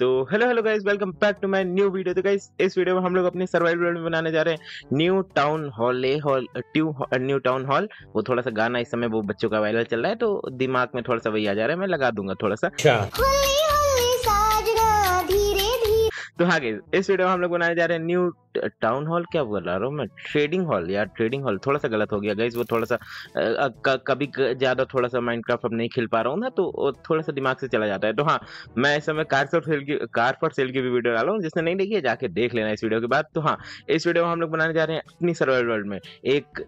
तो hello hello guys, welcome back to my new video. तो guys इस video में हम लोग अपने सर्वाइवल वर्ल्ड में बनाने जा रहे हैं न्यू टाउन हॉल। वो थोड़ा सा गाना इस समय वो बच्चों का वायरल चल रहा है तो दिमाग में थोड़ा सा वही आ जा रहा है, मैं लगा दूंगा थोड़ा सा। तो हाँ गाइस इस वीडियो में हम लोग बनाने जा रहे हैं न्यू टाउन हॉल, क्या बोल रहा हूँ मैं, ट्रेडिंग हॉल। यार ट्रेडिंग हॉल थोड़ा सा गलत हो गया गाइस, वो थोड़ा सा कभी ज्यादा थोड़ा सा माइनक्राफ्ट अब नहीं खेल पा रहा हूँ ना, तो थोड़ा सा दिमाग से चला जाता है। तो हाँ मैं इस समय कार फॉर सेल की भी वीडियो डाला हूँ, जिसने नहीं देखी है जाके देख लेना इस वीडियो के बाद। तो हाँ इस वीडियो में हम लोग बनाने जा रहे हैं अपनी सर्वाइवल वर्ल्ड में एक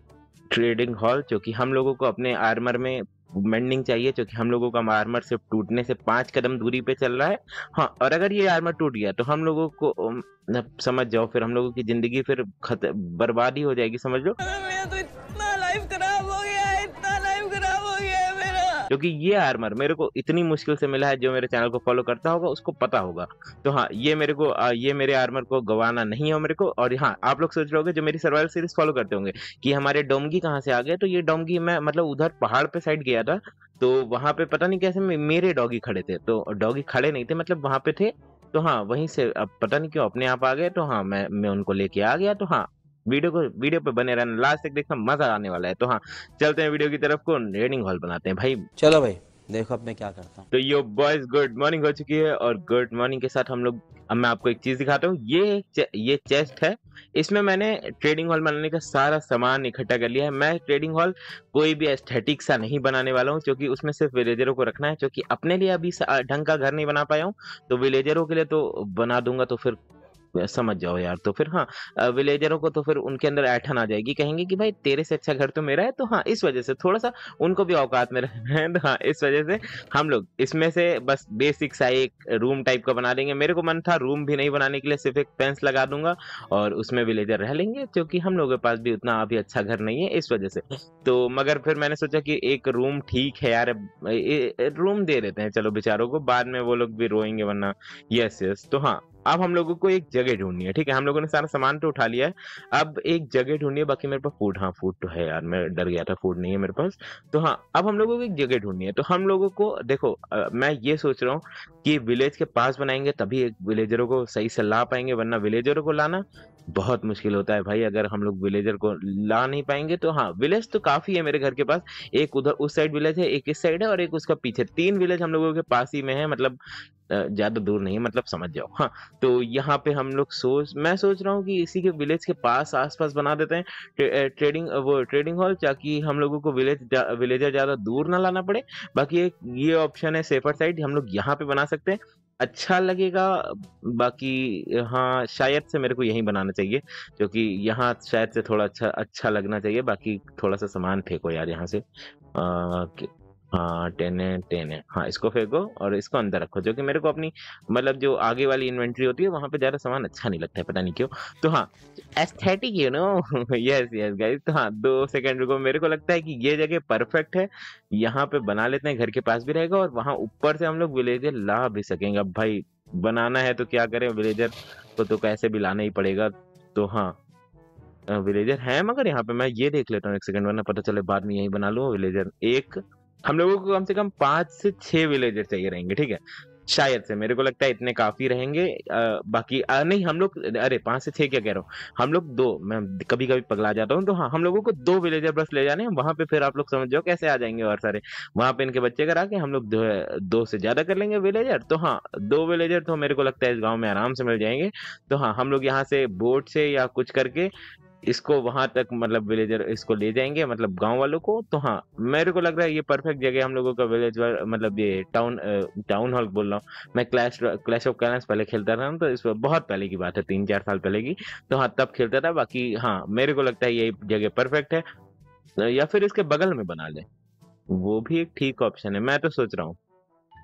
ट्रेडिंग हॉल, जो कि हम लोगों को अपने आर्मर में मेंडिंग चाहिए, क्योंकि हम लोगों का आर्मर सिर्फ टूटने से 5 कदम दूरी पे चल रहा है। हाँ, और अगर ये आर्मर टूट गया तो हम लोगों को समझ जाओ, फिर हम लोगों की जिंदगी फिर बर्बादी हो जाएगी, समझ लो। क्योंकि ये आर्मर मेरे को इतनी मुश्किल से मिला है, जो मेरे चैनल को फॉलो करता होगा उसको पता होगा। तो हाँ ये मेरे आर्मर को गवाना नहीं है मेरे को। और हाँ आप लोग सोच रहे होंगे जो मेरी सर्वाइवल सीरीज फॉलो करते होंगे कि हमारे डोमगी कहाँ से आ गए, तो ये डोमगी मैं मतलब उधर पहाड़ पे साइड गया था, तो वहाँ पे पता नहीं कैसे मेरे डॉगी खड़े थे, तो डॉगी खड़े नहीं थे मतलब वहाँ पे थे, तो हाँ वहीं से अब पता नहीं क्यों अपने आप आ गए। तो हाँ मैं उनको लेके आ गया। तो हाँ वीडियो पे बने रहना, लास्ट तक देखना, मजा आने वाला है। तो हाँ चलते हैं वीडियो की तरफ को, ट्रेडिंग हॉल बनाते हैं भाई। चलो भाई देखो अब मैं क्या करता हूँ। तो यो बॉयज गुड मॉर्निंग हो चुकी है, और गुड मॉर्निंग के साथ हम लोग अब मैं आपको एक चीज दिखाता हूँ। ये चेस्ट है, इसमें मैंने ट्रेडिंग हॉल बनाने का सारा सामान इकट्ठा कर लिया है। मैं ट्रेडिंग हॉल कोई भी एस्थेटिक सा नहीं बनाने वाला हूँ, क्योंकि उसमें सिर्फ विलेजरों को रखना है, क्योंकि अपने लिए अभी ढंग का घर नहीं बना पाया हूँ, तो विलेजरों के लिए तो बना दूंगा, तो फिर समझ जाओ यार। तो फिर हाँ विलेजरों को तो फिर उनके अंदर ऐठन आ जाएगी, कहेंगे कि भाई तेरे से अच्छा घर तो मेरा है। तो हाँ इस वजह से थोड़ा सा उनको भी औकात में रखना है। तो हाँ इस वजह से हम लोग इसमें से बस बेसिक सा एक रूम टाइप का बना देंगे। मेरे को मन था रूम भी नहीं बनाने के लिए, सिर्फ एक फेंस लगा दूंगा और उसमें विलेजर रह लेंगे, क्योंकि हम लोगों के पास भी उतना अभी अच्छा घर नहीं है इस वजह से। तो मगर फिर मैंने सोचा कि एक रूम ठीक है यार, रूम दे देते हैं चलो बेचारों को, बाद में वो लोग भी रोएंगे वरना। यस। तो हाँ अब हम लोगों को एक जगह ढूंढनी है। ठीक है हम लोगों ने सारा सामान तो उठा लिया है, अब एक जगह ढूंढनी है। बाकी मेरे पास फूड, हाँ फूड तो है यार, मैं डर गया था फूड नहीं है मेरे पास। तो हाँ अब हम लोगों को एक जगह ढूंढनी है। तो हम लोगों को देखो मैं ये सोच रहा हूँ कि विलेज के पास बनाएंगे, तभी एक विलेजरों को सही से ला पाएंगे, वरना विलेजरों को लाना बहुत मुश्किल होता है भाई। अगर हम लोग विलेजर को ला नहीं पाएंगे तो हाँ विलेज तो काफी है मेरे घर के पास, एक उधर उस साइड विलेज है, एक इस साइड है और एक उसका पीछे, 3 विलेज हम लोगों के पास ही में है, मतलब ज्यादा दूर नहीं, मतलब समझ जाओ। हाँ तो यहाँ पे हम लोग मैं सोच रहा हूँ कि इसी के विलेज के पास आसपास बना देते हैं ट्रेडिंग हॉल, ताकि हम लोगों को विलेजर ज्यादा दूर ना लाना पड़े। बाकी एक ये ऑप्शन है सेफर साइड, हम लोग यहाँ पे बना सकते हैं, अच्छा लगेगा। बाकी हाँ शायद से मेरे को यहीं बनाना चाहिए, क्योंकि यहाँ शायद से थोड़ा अच्छा लगना चाहिए। बाकी थोड़ा सा सामान फेंको यार यहाँ से, हाँ टेने, हाँ इसको फेंको और इसको अंदर रखो, जो कि मेरे को अपनी मतलब जो आगे वाली इन्वेंट्री होती है वहाँ पे ज़्यादा सामान अच्छा नहीं लगता है, पता नहीं क्यों। तो हाँ aesthetic you know. Yes guys. तो हाँ 2 सेकंड रुको, मेरे को लगता है कि ये जगह परफेक्ट है, यहाँ पे बना लेते हैं, घर के पास भी रहेगा और वहाँ ऊपर से हम लोग विलेजर ला भी सकेंगे। अब भाई बनाना है तो क्या करें, विलेजर को तो कैसे भी लाना ही पड़ेगा। तो हाँ विलेजर है मगर यहाँ पे मैं ये देख लेता हूँ 1 सेकंड, वरना पता चले बाद में यहीं बना लूँ विलेजर। एक हम लोगों को कम से कम 5 से 6 विलेजर चाहिए रहेंगे। ठीक है शायद से मेरे को लगता है इतने काफी रहेंगे। बाकी नहीं हम लोग, अरे 5 से 6 क्या कह रहा हूँ, हम लोग 2, मैं कभी कभी पगला जाता हूँ। तो हाँ हम लोगों को 2 विलेजर बस ले जाने हैं, वहाँ पे फिर आप लोग समझ जाओ कैसे आ जाएंगे और सारे वहाँ पे इनके बच्चे करा के हम लोग 2 से ज्यादा कर लेंगे विलेजर। तो हाँ 2 विलेजर तो मेरे को लगता है इस गाँव में आराम से मिल जाएंगे। तो हाँ हम लोग यहाँ से बोट से या कुछ करके इसको वहां तक मतलब विलेजर इसको ले जाएंगे, मतलब गांव वालों को। तो हाँ मेरे को लग रहा है ये परफेक्ट जगह हम लोगों का विलेज मतलब ये टाउन हॉल बोल रहा हूँ मैं। क्लैश ऑफ क्लैंस पहले खेलता था, तो इस पर बहुत पहले की बात है, 3-4 साल पहले की। तो हाँ तब खेलता था। बाकी हाँ मेरे को लगता है ये जगह परफेक्ट है, या फिर इसके बगल में बना लें, वो भी एक ठीक ऑप्शन है, मैं तो सोच रहा हूँ।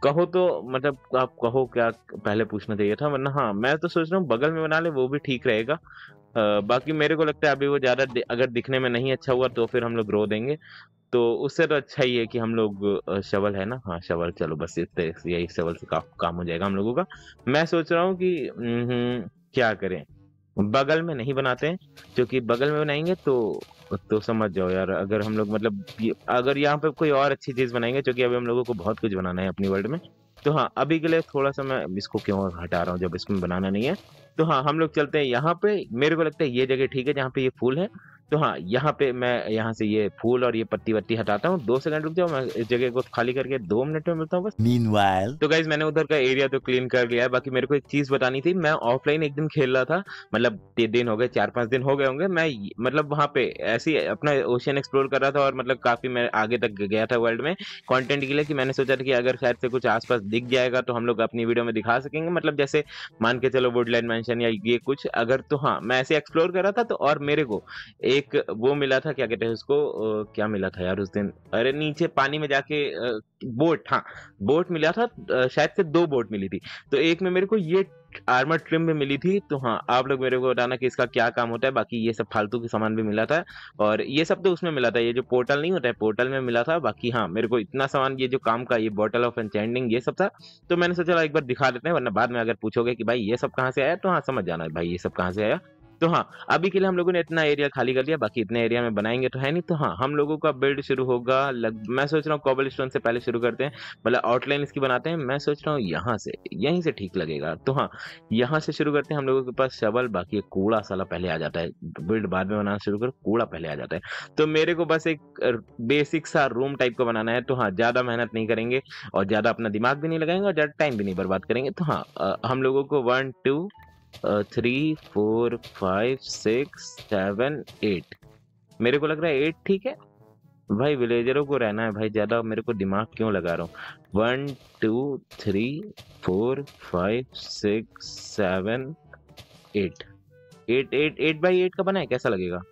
कहो तो मतलब आप कहो क्या पहले पूछना चाहिए था, वरना हाँ मैं तो सोच रहा हूँ बगल में बना ले, वो भी ठीक रहेगा। बाकी मेरे को लगता है अभी वो ज़्यादा अगर दिखने में नहीं अच्छा हुआ तो फिर हम लोग रो देंगे, तो उससे तो अच्छा ही है कि हम लोग शवल है ना, हाँ शवल, चलो बस यही शवल से काम हो जाएगा हम लोगों का। मैं सोच रहा हूँ कि क्या करें, बगल में नहीं बनाते हैं, क्योंकि बगल में बनाएंगे तो समझ जाओ यार, अगर हम लोग मतलब अगर यहाँ पे कोई और अच्छी चीज़ बनाएंगे, क्योंकि अभी हम लोगों को बहुत कुछ बनाना है अपनी वर्ल्ड में, तो हाँ अभी के लिए थोड़ा सा मैं इसको क्यों हटा रहा हूँ जब इसमें बनाना नहीं है। तो हाँ हम लोग चलते हैं यहाँ पे, मेरे को लगता है ये जगह ठीक है जहाँ पे ये फूल है। तो हाँ यहाँ पे मैं यहाँ से ये फूल और ये पत्ती वत्ती हटाता हूँ। 2 सेकंड रुक जाओ, मैं इस जगह को खाली करके 2 मिनट में मिलता हूँ बस। मीनवाइल तो गाइस मैंने उधर का एरिया तो क्लीन कर लिया है। बाकी मेरे को एक चीज बतानी थी, मैं ऑफलाइन एक दिन खेल रहा था, मतलब 3 दिन हो गए, 4-5 दिन हो गए होंगे। मैं मतलब वहाँ पे ऐसे अपना ओशियन एक्सप्लोर कर रहा था और मतलब काफी मैं आगे तक गया था वर्ल्ड में कॉन्टेंट के लिए, कि मैंने सोचा था कि अगर शायद से कुछ आसपास दिख जाएगा तो हम लोग अपनी वीडियो में दिखा सकेंगे, मतलब जैसे मान के चलो वुडलैंड मेंशन या ये कुछ अगर। तो हाँ मैं ऐसे एक्सप्लोर कर रहा था तो और मेरे को एक वो मिला था, क्या कहते हैं उसको, क्या मिला था यार उस दिन, अरे नीचे पानी में जाके बोट, हाँ बोट मिला था, शायद से 2 बोट मिली थी। तो एक में मेरे को ये आर्मर ट्रिम भी मिली थी। तो हाँ आप लोग मेरे को बताना कि इसका क्या काम होता है। बाकी ये सब फालतू के सामान भी मिला था और ये सब तो उसमें मिला था, ये जो पोर्टल नहीं होता है पोर्टल में मिला था। बाकी हाँ मेरे को इतना सामान ये जो काम का ये बॉटल ऑफ एन्चेंटिंग ये सब था। तो मैंने सोचा एक बार दिखा देते हैं, वरना बाद में अगर पूछोगे कि भाई ये सब कहाँ से आया तो हाँ समझ जाना भाई ये सब कहाँ से आया। तो हाँ अभी के लिए हम लोगों ने इतना एरिया खाली कर लिया, बाकी इतने एरिया में बनाएंगे तो है नहीं। तो हाँ हम लोगों का बिल्ड शुरू होगा मैं सोच रहा हूँ कोबलस्टोन से पहले शुरू करते हैं, मतलब आउटलाइन इसकी बनाते हैं। मैं सोच रहा हूँ यहाँ से, यहीं से ठीक लगेगा। तो हाँ यहाँ से शुरू करते हैं। हम लोगों के पास शवल, बाकी कूड़ा साला पहले आ जाता है, बिल्ड बाद में बनाना शुरू करो, कूड़ा पहले आ जाता है। तो मेरे को बस एक बेसिक सा रूम टाइप का बनाना है। तो हाँ ज़्यादा मेहनत नहीं करेंगे और ज़्यादा अपना दिमाग भी नहीं लगाएंगे और ज़्यादा टाइम भी नहीं बर्बाद करेंगे। तो हाँ हम लोगों को 1 2 3 4 5 6 7 8 मेरे को लग रहा है 8 ठीक है भाई। विलेजरों को रहना है भाई, ज़्यादा मेरे को दिमाग क्यों लगा रहा हूँ। 1 2 3 4 5 6 7 8 8 8 8 8x8 का बना है, कैसा लगेगा।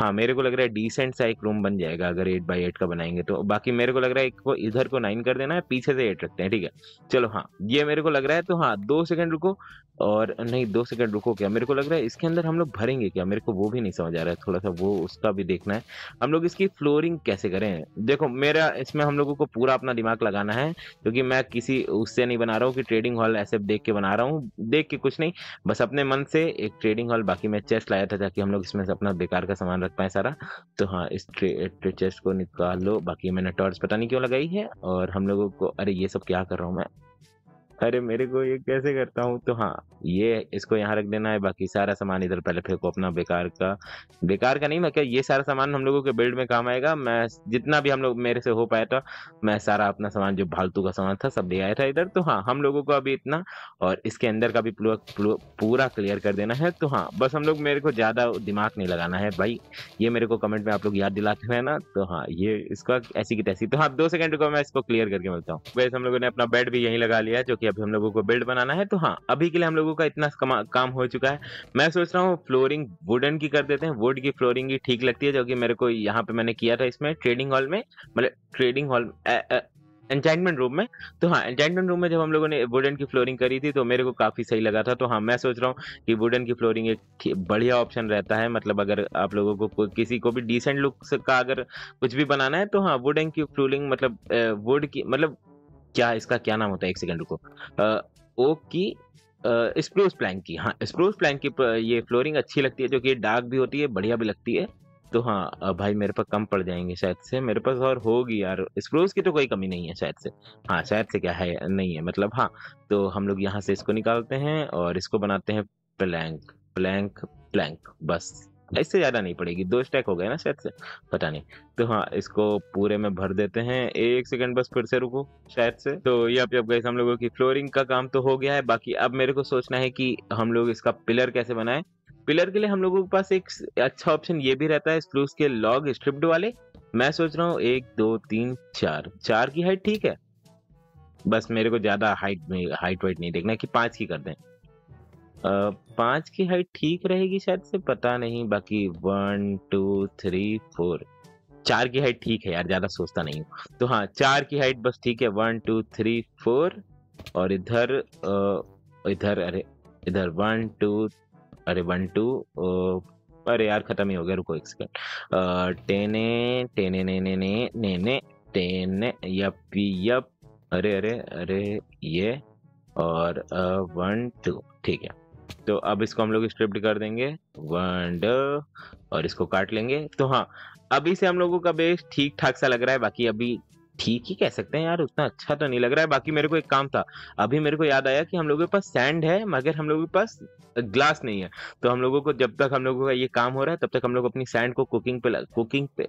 हाँ मेरे को लग रहा है डिसेंट सा एक रूम बन जाएगा अगर 8x8 का बनाएंगे तो। बाकी मेरे को लग रहा है एक को इधर को 9 कर देना है, पीछे से 8 रखते हैं ठीक है। चलो हाँ ये मेरे को लग रहा है। तो हाँ 2 सेकंड रुको, और नहीं 2 सेकंड रुको क्या, मेरे को लग रहा है इसके अंदर हम लोग भरेंगे क्या, मेरे को वो भी नहीं समझ आ रहा है, थोड़ा सा वो उसका भी देखना है। हम लोग इसकी फ्लोरिंग कैसे करें, देखो मेरा इसमें हम लोगों को पूरा अपना दिमाग लगाना है, क्योंकि मैं किसी उससे नहीं बना रहा हूँ कि ट्रेडिंग हॉल ऐसे देख के बना रहा हूँ, देख के कुछ नहीं, बस अपने मन से एक ट्रेडिंग हॉल। बाकी मैं चेस्ट लाया था ताकि हम लोग इसमें अपना बेकार का सामान रख पाए सारा। तो हाँ इस चेस्ट को निकालो। बाकी मैंने टॉर्च पता नहीं क्यों लगाई है, और हम लोगों को, अरे ये सब क्या कर रहा हूँ मैं, अरे मेरे को ये कैसे करता हूँ। तो हाँ ये इसको यहाँ रख देना है। बाकी सारा सामान इधर पहले फेंको अपना बेकार का नहीं, मैं क्या ये सारा सामान हम लोगों के बिल्ड में काम आएगा। मैं जितना भी हम लोग मेरे से हो पाया था मैं सारा अपना सामान जो फालतू का सामान था सब ले आया था इधर। तो हाँ हम लोगों को अभी इतना और इसके अंदर का भी पूरा क्लियर कर देना है। तो हाँ बस हम लोग, मेरे को ज़्यादा दिमाग नहीं लगाना है भाई, ये मेरे को कमेंट में आप लोग याद दिलाते हैं ना। तो हाँ ये इसका ऐसी की तैसी। तो हाँ 2 सेकंड को मैं इसको क्लियर करके मिलता हूँ। वैसे हम लोगों ने अपना बेड भी यहीं लगा लिया है, जो कि अभी हम लोगों को बिल्ड बनाना है। तो हाँ अभी के लिए हम लोगों का इतना काम हो चुका है। मैं सोच रहा हूँ फ्लोरिंग वुडन की कर देते हैं, वुड की फ्लोरिंग ही ठीक लगती है, जो कि मेरे को यहाँ पे मैंने किया था इसमें ट्रेडिंग हॉल में, मतलब ट्रेडिंग हॉल एन्चेंटमेंट रूम में। तो हाँ एन्चेंटमेंट रूम में जब हम लोगों ने वुडन की फ्लोरिंग करी थी तो मेरे को काफ़ी सही लगा था। तो हाँ मैं सोच रहा हूँ कि वुडन की फ्लोरिंग एक बढ़िया ऑप्शन रहता है, मतलब अगर आप लोगों को किसी को भी डिसेंट लुक का अगर कुछ भी बनाना है तो हाँ वुडन की फ्लोरिंग, मतलब वुड की, मतलब क्या इसका क्या नाम होता है, 1 सेकंड रुको, ओक की स्प्रूस प्लैंक की, हाँ स्प्रूस प्लैंक की ये फ्लोरिंग अच्छी लगती है, जो कि डार्क भी होती है, बढ़िया भी लगती है। तो हाँ भाई मेरे पास कम पड़ जाएंगे शायद से, मेरे पास और होगी यार, स्प्रूस की तो कोई कमी नहीं है शायद से, हाँ शायद से क्या है नहीं है मतलब। हाँ तो हम लोग यहाँ से इसको निकालते हैं और इसको बनाते हैं प्लैंक प्लैंक प्लैंक, बस इससे ज़्यादा नहीं पड़ेगी, 2 स्टैक हो गए ना शायद से, पता नहीं। तो हाँ इसको पूरे में भर देते हैं, 1 सेकंड बस फिर से रुको शायद से। तो ये अब गए हम लोगों की फ्लोरिंग का काम तो हो गया है। बाकी अब मेरे को सोचना है कि हम लोग इसका पिलर कैसे बनाएं। पिलर के लिए हम लोगों के पास एक अच्छा ऑप्शन ये भी रहता है, स्प्रूस के लॉग स्ट्रिप्ड वाले। मैं सोच रहा हूँ 1 2 3 4 की हाइट ठीक है, बस मेरे को ज़्यादा हाइट वाइट नहीं देखना है कि 5 की कर दें, 5 की हाइट ठीक रहेगी शायद से, पता नहीं। बाकी 1 2 3 4 4 की हाइट ठीक है यार, ज़्यादा सोचता नहीं हूँ। तो हाँ 4 की हाइट बस ठीक है, 1 2 3 4 और इधर इधर 1 2 अरे यार ख़त्म ही हो गया, रुको 1 सेकंड, टेने टेने ने ने ने ने ने टेने यप यप अरे अरे अरे ये और 1 2 ठीक है। तो अब इसको हम लोग स्ट्रिप्ड कर देंगे और इसको काट लेंगे। तो हाँ अभी से हम लोगों का बेस ठीक ठाक सा लग रहा है। बाकी अभी ठीक ही कह सकते हैं यार, उतना अच्छा तो नहीं लग रहा है। बाकी मेरे को एक काम था, अभी मेरे को याद आया कि हम लोगों के पास सैंड है मगर हम लोगों के पास ग्लास नहीं है। तो हम लोगों को जब तक हम लोगों का ये काम हो रहा है तब तक हम लोग अपनी सैंड को कुकिंग पे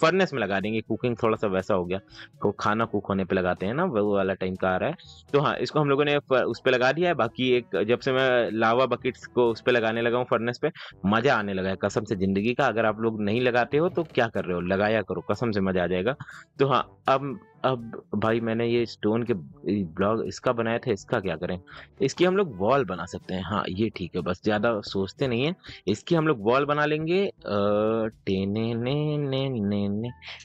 फर्नेस में लगा देंगे। कुकिंग थोड़ा सा वैसा हो गया, तो खाना कुक होने पे लगाते हैं ना, वो वाला टाइम का आ रहा है। तो हाँ, इसको हम लोगों ने उस पे लगा दिया है। बाकी एक जब से मैं लावा बकेट्स को उस पे लगाने लगा हूँ फर्नेस पे, मजा आने लगा है कसम से जिंदगी का। अगर आप लोग नहीं लगाते हो तो क्या कर रहे हो, लगाया करो, कसम से मजा आ जाएगा। तो हाँ, अब भाई मैंने ये स्टोन के ब्लॉक इसका बनाया था, इसका क्या करें, इसकी हम लोग वॉल बना सकते हैं। हाँ ये ठीक है, बस ज़्यादा सोचते नहीं है, इसकी हम लोग वॉल बना लेंगे।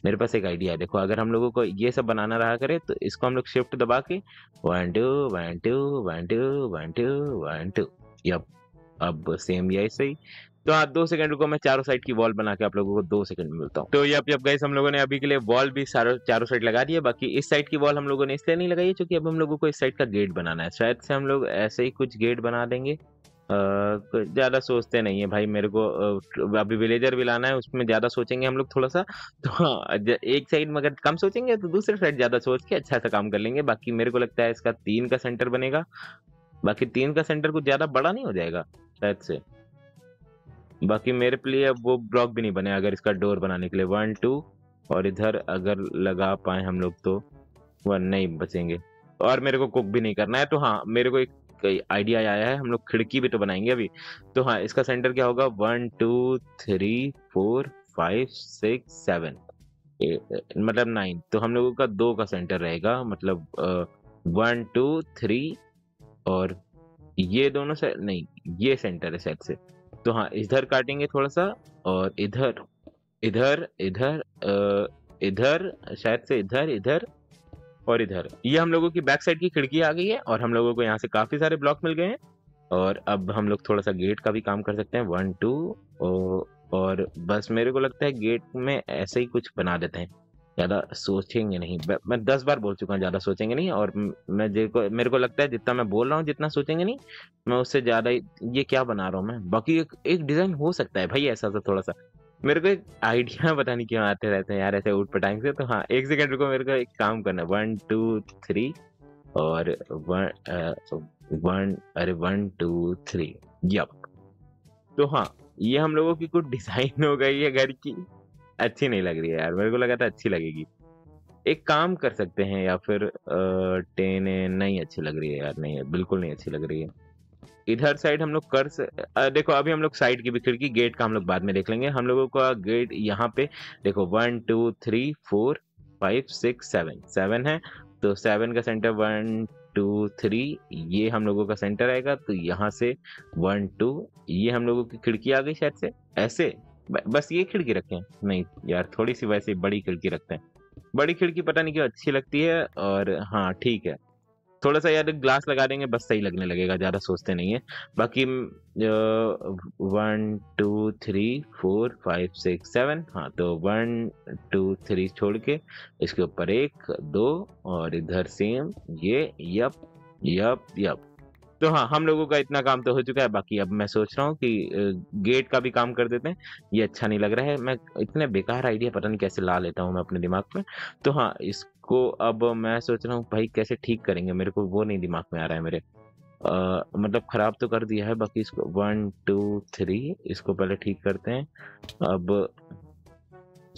मेरे पास एक आइडिया है, देखो अगर हम लोगों को ये सब बनाना रहा करे तो इसको हम लोग शिफ्ट दबा के 1 2 1 2 1 2 1 2 1 2 अब सेम यही सही। तो आप 2 सेकंड रुको, मैं चारों साइड की वॉल बना के आप लोगों को 2 सेकंड में मिलता हूँ। तो ये अब गाइस हम लोगों ने अभी के लिए वॉल भी चारों साइड लगा दी है। बाकी इस साइड की वॉल हम लोगों ने इसलिए नहीं लगाई है क्योंकि अब हम लोगों को इस साइड का गेट बनाना है। शायद से हम लोग ऐसे ही कुछ गेट बना देंगे, ज़्यादा सोचते नहीं है भाई। मेरे को अभी विलेजर भी लाना है, उसमें ज़्यादा सोचेंगे हम लोग थोड़ा सा। तो एक साइड में अगर कम सोचेंगे तो दूसरे साइड ज़्यादा सोच के अच्छा सा काम कर लेंगे। बाकी मेरे को लगता है इसका 3 का सेंटर बनेगा। बाकी 3 का सेंटर कुछ ज़्यादा बड़ा नहीं हो जाएगा शायद से। बाकी मेरे लिए अब वो ब्लॉक भी नहीं बने अगर इसका डोर बनाने के लिए। 1 2 और इधर अगर लगा पाए हम लोग तो 1 नहीं बचेंगे। और मेरे को कुक भी नहीं करना है। तो हाँ, मेरे को एक आइडिया आया है, हम लोग खिड़की भी तो बनाएंगे अभी। तो हाँ, इसका सेंटर क्या होगा, 1 2 3 4 5 6 7 8 मतलब 9। तो हम लोगों का 2 का सेंटर रहेगा, मतलब 1 2 3 और ये दोनों से नहीं, ये सेंटर है शायद से। तो हाँ, इधर काटेंगे थोड़ा सा और इधर इधर इधर इधर शायद से, इधर इधर और इधर। ये हम लोगों की बैक साइड की खिड़की आ गई है और हम लोगों को यहाँ से काफ़ी सारे ब्लॉक मिल गए हैं। और अब हम लोग थोड़ा सा गेट का भी काम कर सकते हैं। 1 2 और बस मेरे को लगता है गेट में ऐसे ही कुछ बना देते हैं, ज़्यादा सोचेंगे नहीं। मैं 10 बार बोल चुका हूँ ज़्यादा सोचेंगे नहीं। और मैं मेरे को लगता है जितना मैं बोल रहा हूँ, जितना सोचेंगे नहीं, मैं उससे ज़्यादा ये क्या बना रहा हूँ मैं। बाकी एक डिज़ाइन हो सकता है भाई ऐसा सा थोड़ा सा। मेरे को एक आइडिया पता नहीं क्यों आते रहते हैं यार ऐसे उठ पटांग से। तो हाँ, 1 सेकेंड रुको, मेरे को एक काम करना है। 1 2 3 और 1 2 3 यप। तो हाँ, ये हम लोगों की कुछ डिज़ाइन हो गई है घर की। अच्छी नहीं लग रही है यार, मेरे को लगा था अच्छी लगेगी। एक काम कर सकते हैं, या फिर टेने नहीं अच्छी लग रही है यार, नहीं बिल्कुल नहीं अच्छी लग रही है। इधर साइड हम लोग देखो अभी हम लोग साइड की भी खिड़की, गेट का हम लोग बाद में देख लेंगे। हम लोगों का गेट यहाँ पे देखो 1 2 3 4 5 6 7 7 है। तो 7 का सेंटर 1 2 3 ये हम लोगों का सेंटर आएगा। तो यहाँ से 1 2 ये हम लोगों की खिड़की आ गई शायद से। ऐसे बस ये खिड़की रखें, नहीं यार थोड़ी सी वैसे बड़ी खिड़की रखते हैं। बड़ी खिड़की पता नहीं क्यों अच्छी लगती है। और हाँ ठीक है, थोड़ा सा यार ग्लास लगा देंगे, बस सही लगने लगेगा, ज़्यादा सोचते नहीं है। बाकी 1 2 3 4 5 6 7 हाँ, तो 1 2 3 छोड़ के इसके ऊपर 1 2 और इधर सेम ये यप यप यप। तो हाँ, हम लोगों का इतना काम तो हो चुका है। बाकी अब मैं सोच रहा हूँ कि गेट का भी काम कर देते हैं, ये अच्छा नहीं लग रहा है। मैं इतने बेकार आइडिया पता नहीं कैसे ला लेता हूँ मैं अपने दिमाग में। तो हाँ, इसको अब मैं सोच रहा हूँ भाई कैसे ठीक करेंगे, मेरे को वो नहीं दिमाग में आ रहा है मेरे। मतलब ख़राब तो कर दिया है। बाकी इसको 1 2 3 इसको पहले ठीक करते हैं। अब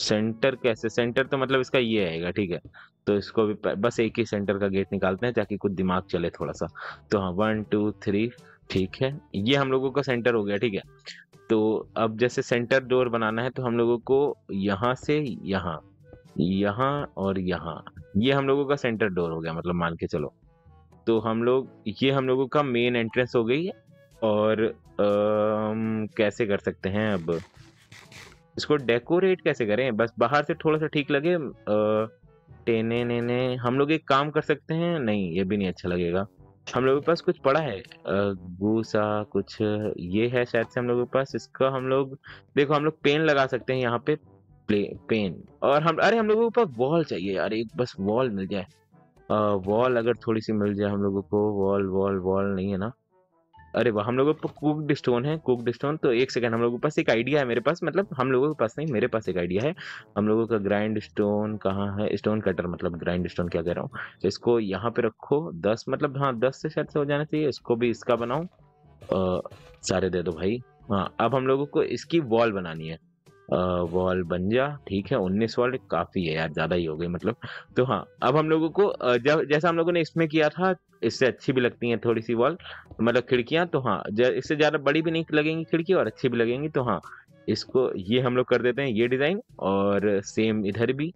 सेंटर कैसे, सेंटर तो मतलब इसका ये आएगा ठीक है। तो इसको भी बस एक ही सेंटर का गेट निकालते हैं ताकि कुछ दिमाग चले थोड़ा सा। तो हाँ, 1 2 3 ठीक है, ये हम लोगों का सेंटर हो गया ठीक है। तो अब जैसे सेंटर डोर बनाना है तो हम लोगों को यहाँ से यहाँ यहाँ और यहाँ, ये हम लोगों का सेंटर डोर हो गया मतलब मान के चलो। तो हम लोग ये हम लोगों का मेन एंट्रेंस हो गई है। और कैसे कर सकते हैं अब इसको डेकोरेट कैसे करें, बस बाहर से थोड़ा सा ठीक लगे। टेने ने हम लोग एक काम कर सकते हैं, नहीं ये भी नहीं अच्छा लगेगा। हम लोगों के पास कुछ पड़ा है गूसा कुछ ये है शायद से हम लोगों के पास। इसका हम लोग देखो हम लोग पेन लगा सकते हैं यहाँ पे, पेन। और हम लोगों के पास वॉल चाहिए यार, एक बस वॉल मिल जाए। वॉल अगर थोड़ी सी मिल जाए हम लोगों को। वॉल वॉल वॉल नहीं है ना। अरे वाह, हम लोगों पर कुक्ड स्टोन है, कुक्ड स्टोन। तो एक सेकंड, हम लोगों के पास एक आइडिया है, मेरे पास, मतलब हम लोगों के पास नहीं, मेरे पास एक आइडिया है। हम लोगों का ग्राइंड स्टोन कहाँ है, स्टोन कटर मतलब ग्राइंड स्टोन क्या कह रहा हूँ, तो इसको यहाँ पे रखो 10, मतलब हाँ 10 से शायद से हो जाना चाहिए। इसको भी इसका बनाऊँ, सारे दे दो भाई। हाँ, अब हम लोगों को इसकी वॉल बनानी है। वॉल बन जा, ठीक है 19 वॉल काफ़ी है यार, ज़्यादा ही हो गई मतलब। तो हाँ, अब हम लोगों को जैसा हम लोगों ने इसमें किया था, इससे अच्छी भी लगती हैं थोड़ी सी वॉल, मतलब खिड़कियाँ। तो हाँ, इससे ज़्यादा बड़ी भी नहीं लगेंगी खिड़की और अच्छी भी लगेंगी। तो हाँ, इसको ये हम लोग कर देते हैं ये डिज़ाइन, और सेम इधर भी।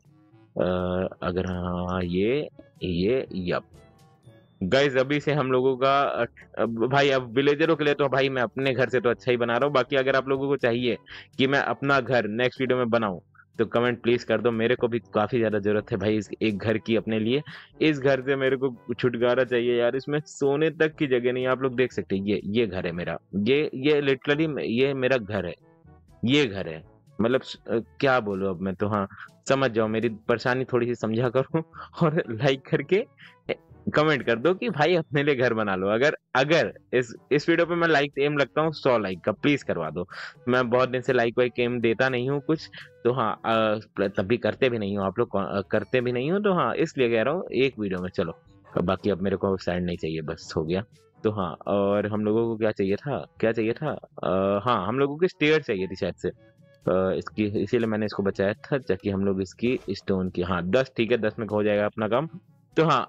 अगर हाँ ये यप गाइज, अभी से हम लोगों का भाई, अब विलेजरों के लिए तो भाई मैं अपने घर से तो अच्छा ही बना रहा हूँ। बाकी अगर आप लोगों को चाहिए कि मैं अपना घर नेक्स्ट वीडियो में बनाऊँ तो कमेंट प्लीज़ कर दो। मेरे को भी काफ़ी ज़्यादा ज़रूरत है भाई इस एक घर की अपने लिए। इस घर से मेरे को छुटकारा चाहिए यार, इसमें सोने तक की जगह नहीं। आप लोग देख सकते हैं ये घर है मेरा, ये लिटरली ये मेरा घर है, ये घर है, मतलब क्या बोलूं अब मैं। तो हाँ, समझ जाओ मेरी परेशानी थोड़ी सी, समझा करो और लाइक करके कमेंट कर दो कि भाई अपने लिए घर बना लो। अगर इस वीडियो पे मैं लाइक एम लगता हूँ 100 लाइक का, प्लीज करवा दो। मैं बहुत दिन से लाइक वाइक एम देता नहीं हूँ कुछ, तो हाँ तभी करते भी नहीं हो आप लोग, करते भी नहीं हो, तो हाँ इसलिए कह रहा हूँ एक वीडियो में। चलो बाकी अब मेरे को साइड नहीं चाहिए, बस हो गया। तो हाँ, और हम लोगों को क्या चाहिए था, हाँ हम लोगों को स्टेयर चाहिए थी शायद से, इसकी इसीलिए मैंने इसको बचाया था ताकि हम लोग इसकी स्टोन की, हाँ 10, ठीक है 10 में हो जाएगा अपना काम। तो हाँ,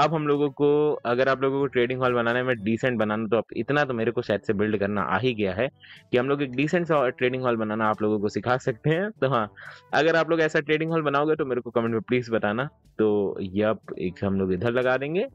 अब हम लोगों को, अगर आप लोगों को ट्रेडिंग हॉल बनाने में डिसेंट बनाना, तो आप इतना तो मेरे को शायद से बिल्ड करना आ ही गया है कि हम लोग एक डिसेंट सा ट्रेडिंग हॉल बनाना आप लोगों को सिखा सकते हैं। तो हाँ, अगर आप लोग ऐसा ट्रेडिंग हॉल बनाओगे तो मेरे को कमेंट में प्लीज़ बताना। तो यप, एक हम लोग इधर लगा देंगे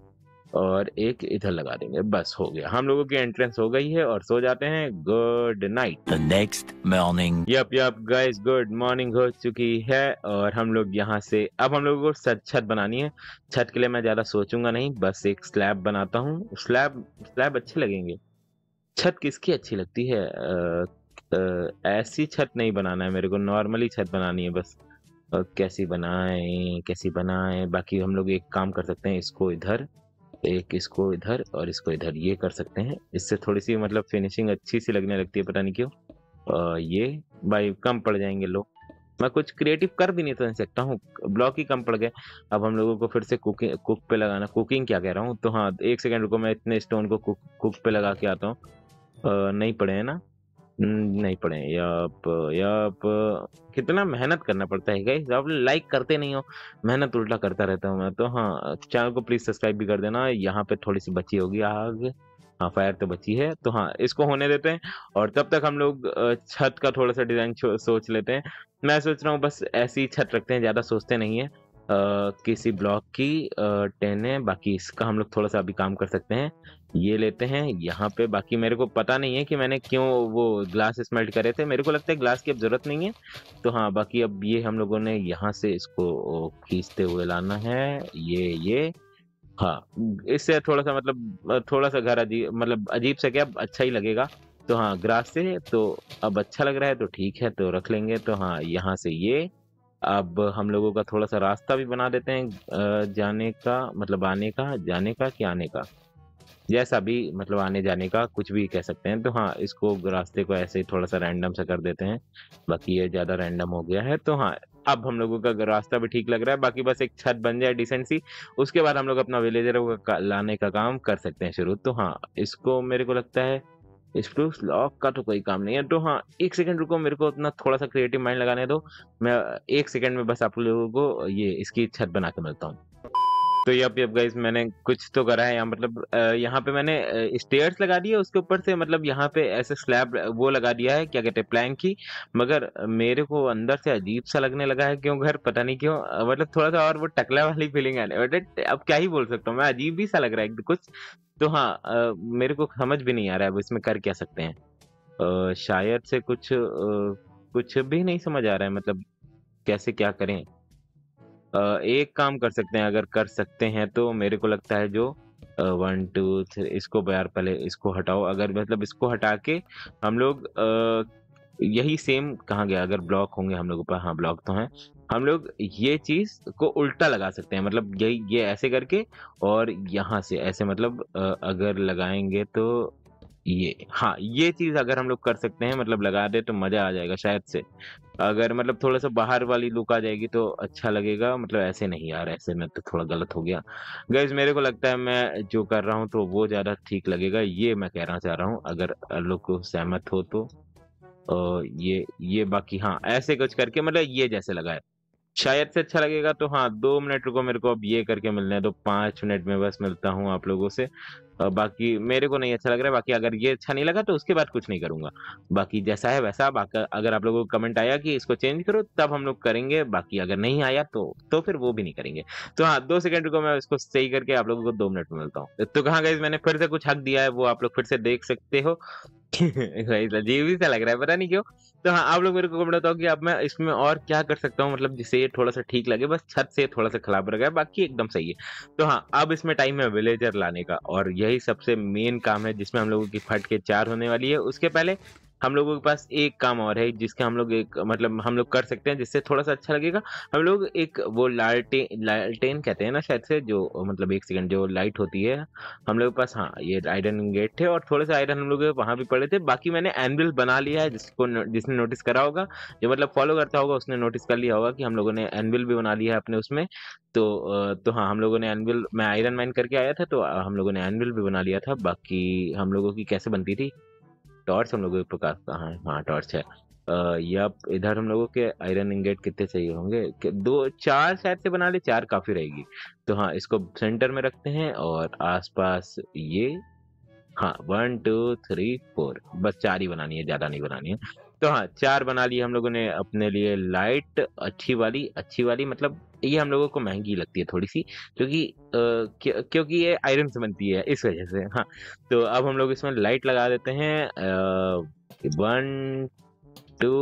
और एक इधर लगा देंगे, बस हो गया। हम लोगों की एंट्रेंस हो गई है और सो जाते हैं। Good night, the next morning. Yup guys, good morning हो चुकी है और हम लोग यहाँ से, अब हम लोगों को छत बनानी है। छत के लिए मैं ज़्यादा सोचूंगा नहीं, बस एक स्लैब बनाता हूँ। स्लैब अच्छे लगेंगे। छत किसकी अच्छी लगती है, ऐसी छत नहीं बनाना है मेरे को, नॉर्मली छत बनानी है बस। कैसी बनाएं। बाकी हम लोग एक काम कर सकते हैं, इसको इधर, एक इसको इधर और इसको इधर, ये कर सकते हैं। इससे थोड़ी सी मतलब फिनिशिंग अच्छी सी लगने लगती है, पता नहीं क्यों। ये भाई कम पड़ जाएंगे लोग, मैं कुछ क्रिएटिव कर भी नहीं तो नहीं सकता हूँ, ब्लॉक ही कम पड़ गए। अब हम लोगों को फिर से कुक पे लगाना, कुकिंग क्या कह रहा हूँ। तो हाँ एक सेकेंड रुको, मैं इतने स्टोन को कुक पे लगा के आता हूँ। नहीं पड़े हैं ना, नहीं पड़े। यप कितना मेहनत करना पड़ता है गाइस, आप लाइक करते नहीं हो, मेहनत उल्टा करता रहता हूँ मैं। तो हाँ, चैनल को प्लीज सब्सक्राइब भी कर देना। यहाँ पे थोड़ी सी बची होगी आग, हाँ फायर तो बची है। तो हाँ इसको होने देते हैं और तब तक हम लोग छत का थोड़ा सा डिजाइन सोच लेते हैं। मैं सोच रहा हूँ बस ऐसी छत रखते हैं, ज़्यादा सोचते नहीं है। किसी ब्लॉक की 10 है, बाकी इसका हम लोग थोड़ा सा अभी काम कर सकते हैं। ये लेते हैं यहाँ पे। बाकी मेरे को पता नहीं है कि मैंने क्यों वो ग्लास स्मेल्ट करे थे, मेरे को लगता है ग्लास की अब ज़रूरत नहीं है। तो हाँ, बाकी अब ये हम लोगों ने यहाँ से इसको खींचते हुए लाना है, ये हाँ, इससे थोड़ा सा मतलब थोड़ा सा घर अजीब से क्या अच्छा ही लगेगा। तो हाँ ग्रास से तो अब अच्छा लग रहा है, तो ठीक है तो रख लेंगे। तो हाँ यहाँ से ये, अब हम लोगों का थोड़ा सा रास्ता भी बना देते हैं जाने का, मतलब आने का, जाने का कि आने का, जैसा भी, मतलब आने जाने का कुछ भी कह सकते हैं। तो हाँ इसको, रास्ते को ऐसे ही थोड़ा सा रैंडम सा कर देते हैं। बाकी ये ज़्यादा रैंडम हो गया है। तो हाँ अब हम लोगों का रास्ता भी ठीक लग रहा है। बाकी बस एक छत बन जाए डिसेंट सी, उसके बाद हम लोग अपना विलेजरों का लाने का काम कर सकते हैं शुरू। तो हाँ इसको मेरे को लगता है स्प्रूस लॉक का तो कोई काम नहीं है। तो हाँ एक सेकंड रुको, मेरे को अपना थोड़ा सा क्रिएटिव माइंड लगाने दो, मैं एक सेकंड में बस आप लोगों को ये इसकी छत बना के मिलता हूँ। तो यप गाइस, मैंने कुछ तो करा है यहाँ, मतलब यहाँ पे मैंने स्टेयर्स लगा दिए, उसके ऊपर से मतलब यहाँ पे ऐसे स्लैब वो लगा दिया है, क्या कहते हैं प्लैंक की। मगर मेरे को अंदर से अजीब सा लगने लगा है क्यों घर, पता नहीं क्यों, मतलब थोड़ा सा और वो टकला वाली फीलिंग आने, बट अब क्या ही बोल सकता हूँ मैं, अजीब ही सा लग रहा है कुछ। तो हाँ मेरे को समझ भी नहीं आ रहा है अब इसमें कर क्या सकते हैं। शायद से कुछ भी नहीं समझ आ रहा है, मतलब कैसे क्या करें। एक काम कर सकते हैं, अगर कर सकते हैं तो मेरे को लगता है जो 1 2 3, इसको यार पहले इसको हटाओ। अगर मतलब इसको हटा के हम लोग यही सेम, कहाँ गया, अगर ब्लॉक होंगे हम लोगों पर, हाँ ब्लॉक तो हैं, हम लोग ये चीज़ को उल्टा लगा सकते हैं, मतलब यही ये ऐसे करके और यहाँ से ऐसे, मतलब अगर लगाएंगे तो ये हाँ ये चीज अगर हम लोग कर सकते हैं मतलब लगा दे तो मजा आ जाएगा शायद से। अगर मतलब थोड़ा सा बाहर वाली लुक आ जाएगी तो अच्छा लगेगा। मतलब ऐसे नहीं यार, ऐसे में तो थोड़ा गलत हो गया गाइस। मेरे को लगता है मैं जो कर रहा हूँ तो वो ज्यादा ठीक लगेगा, ये मैं कहना चाह रहा हूँ। अगर लोग को सहमत हो तो ये बाकी हाँ ऐसे कुछ करके मतलब ये जैसे लगाए शायद से अच्छा लगेगा। तो हाँ 2 मिनट रुको मेरे को, अब ये करके मिलने दो। 5 मिनट में बस मिलता हूँ आप लोगों से। बाकी मेरे को नहीं अच्छा लग रहा है, बाकी अगर ये अच्छा नहीं लगा तो उसके बाद कुछ नहीं करूँगा। बाकी जैसा है वैसा। अगर आप लोगों को कमेंट आया कि इसको चेंज करो तब हम लोग करेंगे, बाकी अगर नहीं आया तो फिर वो भी नहीं करेंगे। तो हाँ 2 सेकंड रुको, मैं इसको सही करके आप लोगों को 2 मिनट में मिलता हूँ। तो कहाँ गाइस मैंने फिर से कुछ हक दिया है, वो आप लोग फिर से देख सकते हो। अजीब ही सा लग रहा है पता नहीं क्यों। तो हाँ आप लोग मेरे को कमेंट बताओ कि अब मैं इसमें और क्या कर सकता हूँ मतलब जिससे ये थोड़ा सा ठीक लगे। बस छत से थोड़ा सा खराब लगा है, बाकी एकदम सही है। तो हाँ अब इसमें टाइम है विलेजर लाने का, और यही सबसे मेन काम है जिसमें हम लोगों की फट के 4 होने वाली है। उसके पहले हम लोगों के पास एक काम और है जिसके हम लोग एक मतलब हम लोग कर सकते हैं जिससे थोड़ा सा अच्छा लगेगा। हम लोग एक वो लालटेन कहते हैं ना शायद से, जो मतलब 1 सेकंड जो लाइट होती है हम लोग के पास। हाँ ये आयरन गेट थे और थोड़े से आयरन हम लोग वहाँ भी पड़े थे। बाकी मैंने एनविल बना लिया है, जिसने नोटिस करा होगा, जो मतलब फॉलो करता होगा उसने नोटिस कर लिया होगा कि हम लोगों ने एनविल भी बना लिया है अपने उसमें। तो हाँ हम लोगों ने एनविल, मैं आयरन मैन करके आया था तो हम लोगों ने एनविल भी बना लिया था। बाकी हम लोगों की कैसे बनती थी टॉर्च, हम लोगों के प्रकाश कहाँ है? हाँ टॉर्च है। या इधर हम लोगों के आयरन इंगेट कितने चाहिए होंगे? 2 4 शायद से बना ले, 4 काफ़ी रहेगी। तो हाँ इसको सेंटर में रखते हैं और आसपास ये हाँ 1 2 3 4 बस 4 ही बनानी है, ज़्यादा नहीं बनानी है। तो हाँ 4 बना लिए हम लोगों ने अपने लिए लाइट अच्छी वाली। मतलब ये हम लोगों को महंगी लगती है थोड़ी सी क्योंकि ये आयरन से बनती है इस वजह से। हाँ तो अब हम लोग इसमें लाइट लगा देते हैं 1 2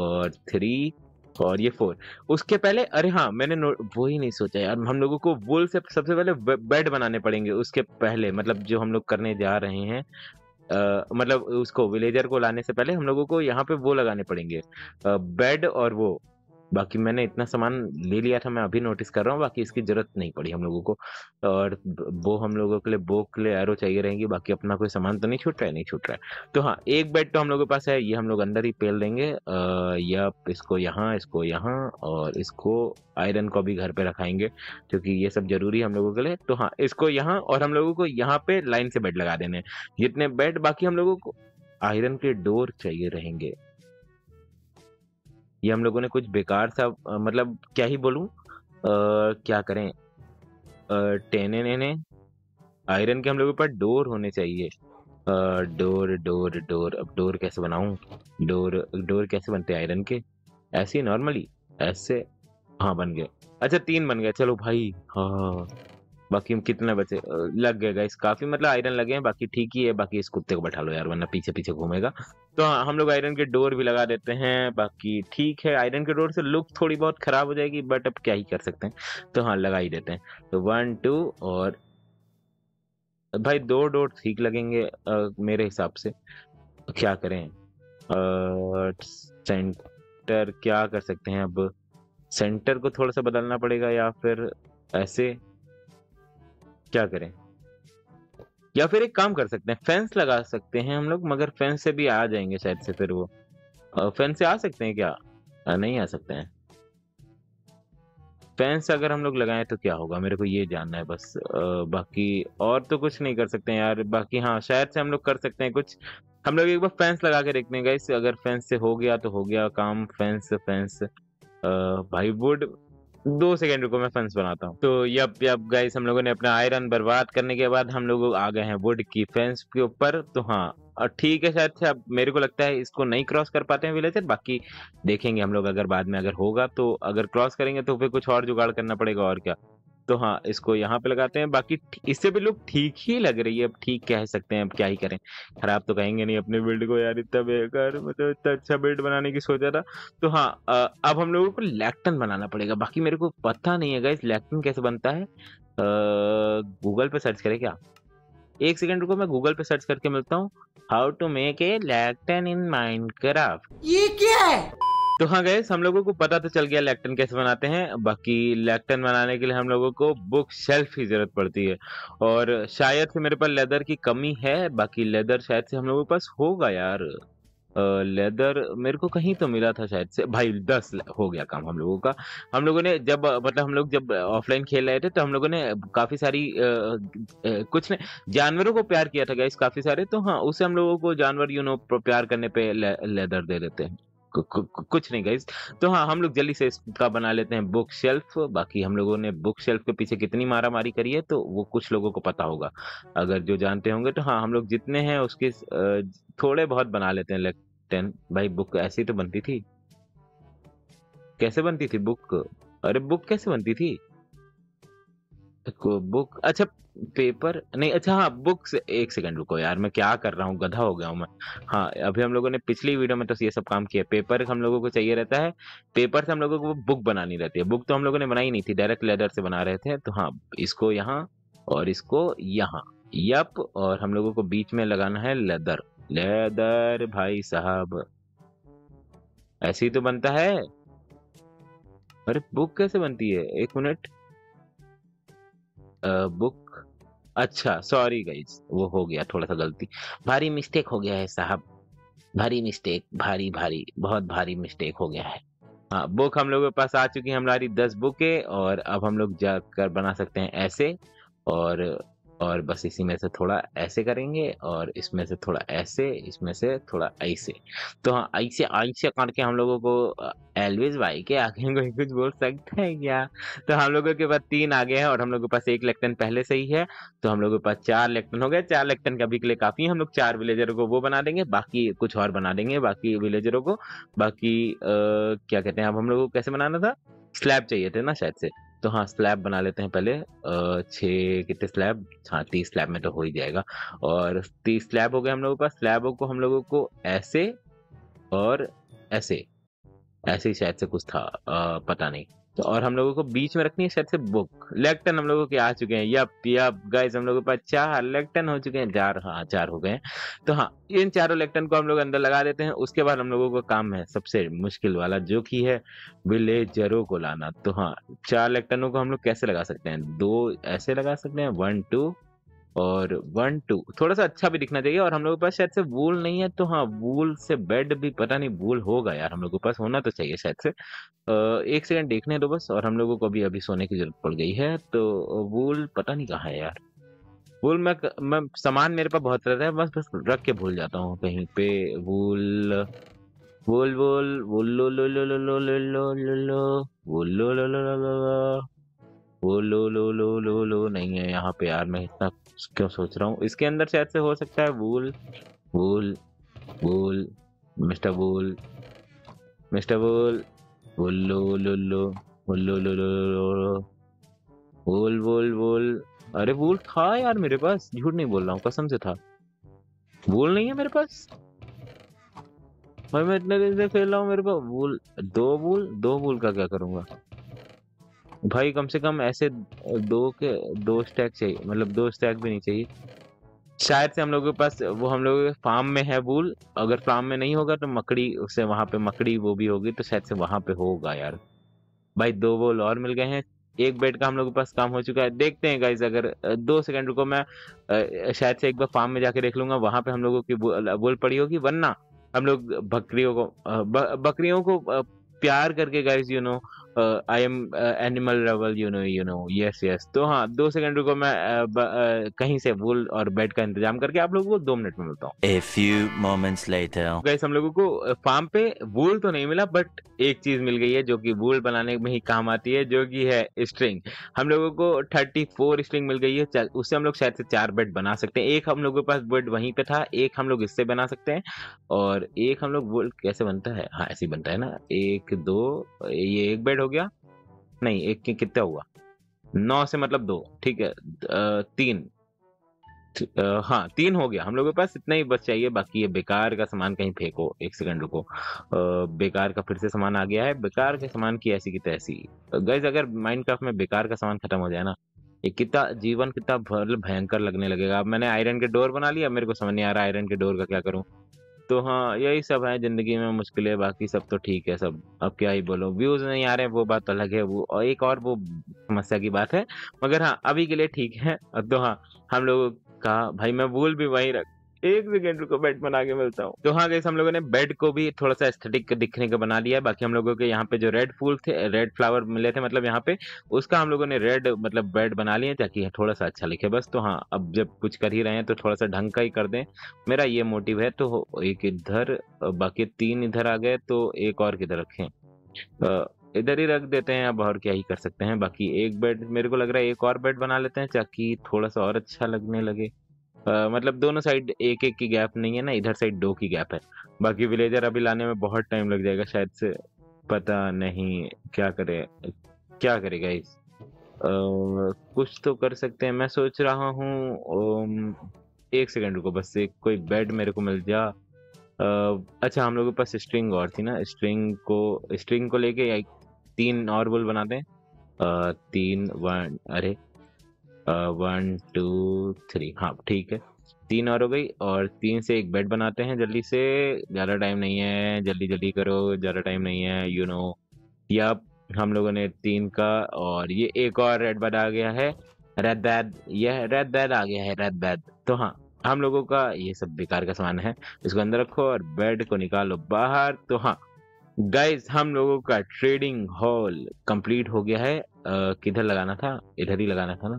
और 3 और ये 4। उसके पहले अरे हाँ मैंने वो ही नहीं सोचा यार, हम लोगों को वूल से सबसे पहले बेड बनाने पड़ेंगे। उसके पहले मतलब जो हम लोग करने जा रहे हैं मतलब उसको विलेजर को लाने से पहले हम लोगों को यहाँ पे वो लगाने पड़ेंगे बेड और वो। बाकी मैंने इतना सामान ले लिया था, मैं अभी नोटिस कर रहा हूँ, बाकी इसकी जरूरत नहीं पड़ी हम लोगों को। और वो हम लोगों के लिए बो के लिए एरो चाहिए रहेंगी। बाकी अपना कोई सामान तो नहीं छूट रहा है। तो हाँ एक बेड तो हम लोगों के पास है, ये हम लोग अंदर ही पेल देंगे। या इसको यहाँ और इसको आयरन को भी घर पे रखाएंगे क्योंकि ये सब जरूरी है हम लोगों के लिए। तो हाँ इसको यहाँ और हम लोगों को यहाँ पे लाइन से बेड लगा देने जितने बेड। बाकी हम लोगों को आयरन के डोर चाहिए रहेंगे। ये हम लोगों ने कुछ बेकार सा मतलब क्या ही बोलूं क्या करें आयरन के हम लोगों के पास डोर होने चाहिए। डोर अब डोर कैसे बनाऊं? डोर कैसे बनते हैं आयरन के? ऐसे नॉर्मली ऐसे। हाँ बन गए, अच्छा 3 बन गए, चलो भाई। हाँ बाकी हम कितने बचे लग गए गाइस? काफी मतलब आयरन लगे हैं, बाकी ठीक ही है। बाकी इस कुत्ते को बैठा लो यार वरना पीछे घूमेगा। तो हाँ हम लोग आयरन के डोर भी लगा देते हैं। बाकी ठीक है, आयरन के डोर से लुक थोड़ी बहुत खराब हो जाएगी बट अब क्या ही कर सकते हैं। तो हाँ लगा ही देते हैं। तो 1 2 और भाई 2 डोर ठीक लगेंगे मेरे हिसाब से। क्या करें सेंटर क्या कर सकते हैं? अब सेंटर को थोड़ा सा बदलना पड़ेगा या फिर ऐसे क्या करें? या फिर एक काम कर सकते हैं, फेंस लगा सकते हैं हम लोग, मगर फेंस से भी आ जाएंगे शायद से फिर वो। फेंस से आ सकते हैं क्या? नहीं आ सकते हैं। फेंस अगर हम लोग लगाएं तो क्या होगा मेरे को ये जानना है बस। बाकी और तो कुछ नहीं कर सकते हैं यार। बाकी हाँ शायद से हम लोग कर सकते हैं कुछ। हम लोग एक बार फेंस लगा के देखते हैं गाइस, अगर फेंस से हो गया तो हो गया काम। फेंस भाई वुड, 2 सेकंड रुको मैं फेंस बनाता हूँ। तो यप गाइस हम लोगों ने अपना आयरन बर्बाद करने के बाद हम लोग आ गए हैं वुड की फेंस के ऊपर। तो हाँ और ठीक है शायद से अब मेरे को लगता है इसको नहीं क्रॉस कर पाते हैं विलेजर। बाकी देखेंगे हम लोग अगर बाद में अगर होगा तो, अगर क्रॉस करेंगे तो फिर कुछ और जुगाड़ करना पड़ेगा और क्या। तो हाँ इसको यहाँ पे लगाते हैं। बाकी इससे भी लुक ठीक ही लग रही है, अब ठीक कह सकते हैं। अब क्या ही करें, खराब तो कहेंगे नहीं अपने बिल्ड को यार, इतना बेकार मतलब इतना अच्छा बिल्ड बनाने की सोचा था। तो हाँ अब हम लोगों को लैक्टन बनाना पड़ेगा। बाकी मेरे को पता नहीं है गाइस लैक्टन कैसे बनता है। गूगल पे सर्च करें क्या? 1 सेकेंड रुको मैं गूगल पे सर्च करके मिलता हूँ। How to make a lectern in Minecraft. ये क्या है? तो हाँ गाइस, हम लोगों को पता तो चल गया लैक्टन कैसे बनाते हैं। बाकी लैक्टन बनाने के लिए हम लोगों को बुक शेल्फ की जरूरत पड़ती है, और शायद से मेरे पास लेदर की कमी है। बाकी लेदर शायद से हम लोगों के पास होगा यार। लेदर मेरे को कहीं तो मिला था शायद से। भाई 10 हो गया काम हम लोगों का। हम लोगों ने जब मतलब हम लोग जब ऑफलाइन खेल रहे थे तो हम लोगों ने काफ़ी सारी कुछ ने जानवरों को प्यार किया था गाइस, काफ़ी सारे। तो हाँ, उससे हम लोगों को जानवर यू नो प्यार करने पे लेदर दे देते हैं। कुछ नहीं गाइस। तो हाँ, हम लोग जल्दी से इसका बना लेते हैं बुक शेल्फ। बाकी हम लोगों ने बुक शेल्फ के पीछे कितनी मारा मारी करी है तो वो कुछ लोगों को पता होगा, अगर जो जानते होंगे तो। हाँ, हम लोग जितने हैं उसके थोड़े बहुत बना लेते हैं लैक्टन। भाई बुक ऐसी तो बनती थी, कैसे बनती थी बुक? अरे बुक कैसे बनती थी? बुक अच्छा पेपर नहीं, अच्छा हाँ बुक से। एक सेकंड रुको यार, मैं क्या कर रहा हूँ, गधा हो गया हूँ मैं। हाँ, अभी हम लोगों ने पिछली वीडियो में तो ये सब काम किया। पेपर हम लोगों को चाहिए रहता है, पेपर से हम लोगों को बुक बनानी रहती है। बुक तो हम लोगों ने बनाई नहीं थी, डायरेक्ट लेदर से बना रहे थे। तो हाँ, इसको यहाँ और इसको यहाँ, यप, और हम लोगों को बीच में लगाना है लेदर। लेदर भाई साहब ऐसे ही तो बनता है। अरे बुक कैसे बनती है? एक मिनट, बुक, अच्छा सॉरी गाइज, वो हो गया थोड़ा सा गलती, भारी मिस्टेक हो गया है साहब, भारी मिस्टेक, भारी भारी बहुत भारी मिस्टेक हो गया है। हाँ, बुक हम लोगों के पास आ चुकी है, हमारी 10 बुकें, और अब हम लोग जाकर बना सकते हैं ऐसे, और बस इसी में से थोड़ा ऐसे करेंगे, और इसमें से थोड़ा ऐसे, इसमें से थोड़ा ऐसे। तो हाँ, ऐसे ऐसे करके हम लोगों को एल्विस भाई के आगे कोई कुछ बोल सकता है क्या? तो हम लोगों के पास 3 आगे हैं, और हम लोगों के पास 1 लैक्टन पहले से ही है, तो हम लोगों के पास 4 लैक्टन हो गए। 4 लैक्टन का भी के लिए काफ़ी है। हम लोग 4 विलेजरों को वो बना देंगे, बाकी कुछ और बना देंगे बाकी विलेजरों को। बाकी क्या कहते हैं, अब हम लोगों को कैसे बनाना था? स्लैब चाहिए थे ना शायद से। तो हाँ, स्लैब बना लेते हैं पहले। 6 कितने स्लैब? हाँ 30 स्लैब में तो हो ही जाएगा। और 30 स्लैब हो गए हम लोगों के पास। स्लैबों को हम लोगों को ऐसे और ऐसे, ऐसे ही शायद से कुछ था, पता नहीं। तो और हम लोगों को बीच में रखनी है शायद से बुक। लैक्टन हम लोगों के आ चुके हैं, यप यप गाइस, हम लोगों के पास 4 लैक्टन हो चुके हैं। 4, हाँ 4 हो गए हैं। तो हाँ, इन 4 लैक्टन को हम लोग अंदर लगा देते हैं। उसके बाद हम लोगों को काम है सबसे मुश्किल वाला, जो कि है विलेजरों को लाना। तो हाँ, 4 लैक्टनों को हम लोग कैसे लगा सकते हैं? 2 ऐसे लगा सकते हैं, 1 2 और 1 2, थोड़ा सा अच्छा भी दिखना चाहिए। और हम लोगों के पास शायद से वूल नहीं है, तो हाँ वूल से बेड भी, पता नहीं वूल होगा यार हम लोगों के पास, होना तो चाहिए शायद से। एक सेकंड देखने दो बस। और हम लोगों को भी अभी सोने की जरूरत पड़ गई है, तो वूल पता नहीं कहाँ है यार। वूल मैं सामान मेरे पास बहुत रहता है, बस रख के भूल जाता हूँ कहीं पे। वूल वूल वूल वुल्लो लो लो लो लो लो लो वुल्लो लो लो लो वो लो लो लो लो लो नहीं है यहाँ पे यार। मैं इतना क्यों सोच रहा हूँ? इसके अंदर शायद से हो सकता है wool wool wool mister wool mister wool वो लो लो लो वो लो लो लो वूल वूल वूल। अरे वूल था यार मेरे पास, झूठ नहीं बोल रहा हूँ, कसम से था। वूल नहीं है मेरे पास भाई, मैं इतने दिन से खेल रहा हूँ, मेरे पास वूल 2 वूल का क्या करूँगा भाई? कम से कम ऐसे 2 के 2 स्टैक चाहिए, मतलब 2 स्टैक भी नहीं चाहिए। शायद से हम लोगों के पास वो, हम लोगों के फार्म में है वूल। अगर फार्म में नहीं होगा तो मकड़ी, उससे वहाँ पे मकड़ी वो भी होगी, तो शायद से वहाँ पे होगा यार। भाई 2 वूल और मिल गए हैं। 1 बेड का हम लोगों के पास काम हो चुका है। देखते हैं गाइज, अगर 2 सेकंड रुको, मैं शायद से एक बार फार्म में जाके देख लूँगा, वहाँ पर हम लोगों की वूल पड़ी होगी। वरना हम लोग बकरियों को प्यार करके guys you know I am animal रवल यू नो यस। तो हाँ 2 सेकंड रुको, मैं कहीं से वूल और बेड का इंतजाम करके आप लोगों को 2 मिनट में मिलता हूँ। A few moments later. Guys, हम लोगों को फार्म पे वूल तो नहीं मिला, बट एक चीज मिल गई है जो कि वूल बनाने में ही काम आती है, जो कि है स्ट्रिंग। हम लोगों को 34 स्ट्रिंग मिल गई है, उससे हम लोग शायद से 4 बेड बना सकते हैं। एक हम लोगों के पास बेड वहीं पे था, एक हम लोग इससे बना सकते हैं, और एक हम लोग वूल कैसे बनता है? हाँ ऐसे ही बनता है ना। 1 2 ये 1 बेड गया नहीं, 1 के कितना हुआ? 9 से मतलब 2, ठीक है 3, हाँ 3 हो गया। हम लोगों के पास इतना ही बस चाहिए। बाकी ये बेकार का सामान कहीं फेंको। एक सेकंड रुको, बेकार का फिर से सामान आ गया है। बेकार के सामान की ऐसी की तैसी गाइस, अगर माइनक्राफ्ट में बेकार का सामान खत्म हो जाए ना, ये कितना जीवन कितना भयंकर लगने लगेगा। अब मैंने आयरन के डोर बना लिया, मेरे को समझ नहीं आ रहा आयरन के डोर का क्या करूँ। तो हाँ, यही सब है ज़िंदगी में मुश्किलें, बाकी सब तो ठीक है सब। अब क्या ही बोलो, व्यूज़ नहीं आ रहे वो बात अलग है, वो और एक और वो समस्या की बात है, मगर हाँ अभी के लिए ठीक है। तो हाँ, हम लोगों का भाई मैं भूल भी वहीं रख, एक सेकेंड को बेड बना के मिलता हूँ। तो हाँ गाइस, हम लोगों ने बेड को भी थोड़ा सा एस्थेटिक दिखने का बना लिया है। बाकी हम लोगों के यहाँ पे जो रेड फूल थे, रेड फ्लावर मिले थे मतलब यहाँ पे, उसका हम लोगों ने रेड मतलब बेड बना लिए ताकि थोड़ा सा अच्छा लिखे बस। तो हाँ, अब जब कुछ कर ही रहे हैं तो थोड़ा सा ढंग का ही कर दें, मेरा ये मोटिव है। तो एक इधर, बाकी तीन इधर आ गए, तो एक और किधर रखें, इधर ही रख देते हैं। अब और क्या ही कर सकते हैं। बाकी एक बेड मेरे को लग रहा है एक और बेड बना लेते हैं ताकि थोड़ा सा और अच्छा लगने लगे। मतलब दोनों साइड एक एक की गैप नहीं है ना, इधर साइड दो की गैप है। बाकी विलेजर अभी लाने में बहुत टाइम लग जाएगा शायद से, पता नहीं क्या करे क्या करेगा इस। कुछ तो कर सकते हैं। मैं सोच रहा हूँ, एक सेकंड रुको बस, एक कोई बेड मेरे को मिल जा। अच्छा, हम लोगों के पास स्ट्रिंग और थी ना, स्ट्रिंग को लेके तीन और बोल बनाते हैं। तीन वन, अरे 1 2 3, हाँ ठीक है, तीन और हो गई। और तीन से एक बेड बनाते हैं जल्दी से, ज़्यादा टाइम नहीं है, जल्दी जल्दी करो, ज़्यादा टाइम नहीं है, यू नो। या हम लोगों ने तीन का, और ये एक और रेड बेड आ गया है, रेड बेड, यह रेड बेड आ गया है, रेड बेड। तो हाँ, हम लोगों का ये सब बेकार का सामान है, इसको अंदर रखो और बेड को निकालो बाहर। तो हाँ गाइज, हम लोगों का ट्रेडिंग हॉल कंप्लीट हो गया है। किधर लगाना था, इधर ही लगाना था ना।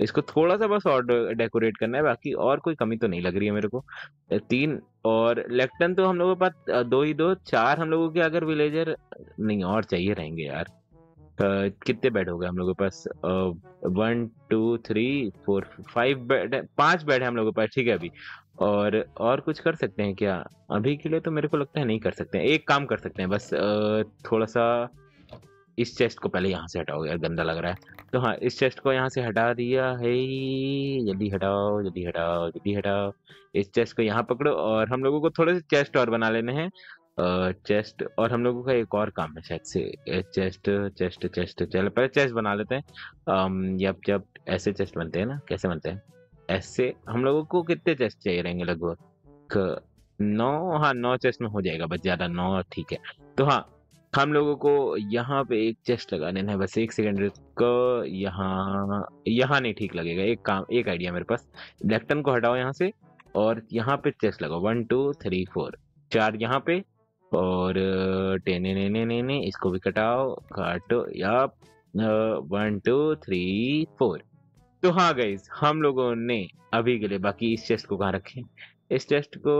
इसको थोड़ा सा बस और डेकोरेट करना है, बाकी और कोई कमी तो नहीं लग रही है मेरे को। तीन और लेफ्टन तो हम लोगों के पास दो ही दो, चार हम लोगों के अगर विलेजर नहीं और चाहिए रहेंगे यार। कितने बेड हो गए हम लोगों के पास, 1 2 3 4 5 बेड, 5 बेड है हम लोगों के पास, ठीक है अभी। और कुछ कर सकते हैं क्या अभी के लिए, तो मेरे को लगता है नहीं कर सकते हैं। एक काम कर सकते हैं बस, थोड़ा सा इस चेस्ट को पहले यहाँ से हटाओ यार, गंदा लग रहा है। तो हाँ, इस चेस्ट को यहाँ से हटा दिया है, जल्दी हटाओ जल्दी हटाओ जल्दी हटाओ। इस चेस्ट को यहाँ पकड़ो, और हम लोगों को थोड़े से चेस्ट और बना लेने हैं। चेस्ट, और हम लोगों का एक और काम है शायद से, चेस्ट चेस्ट चेस्ट, चलो पहले चेस्ट बना लेते हैं। जब ऐसे चेस्ट बनते हैं ना, कैसे बनते हैं ऐसे। हम लोगों को कितने चेस्ट चाहिए रहेंगे, लगभग 9, हाँ 9 चेस्ट में हो जाएगा बस, ज़्यादा 9 ठीक है। तो हाँ, हम लोगों को यहाँ पे एक चेस्ट लगा देना है बस। एक सेकेंड को, यहाँ नहीं ठीक लगेगा। एक आइडिया मेरे पास, ब्लैकटन को हटाओ यहाँ से और यहाँ पे चेस्ट लगाओ। 1 2 3 4, 4 यहाँ पे, और टेने ने इसको भी कटाओ, काटो या 1 2 3 4। तो हाँ गाइज, हम लोगों ने अभी के लिए, बाकी इस चेस्ट को कहाँ रखें, इस चेस्ट को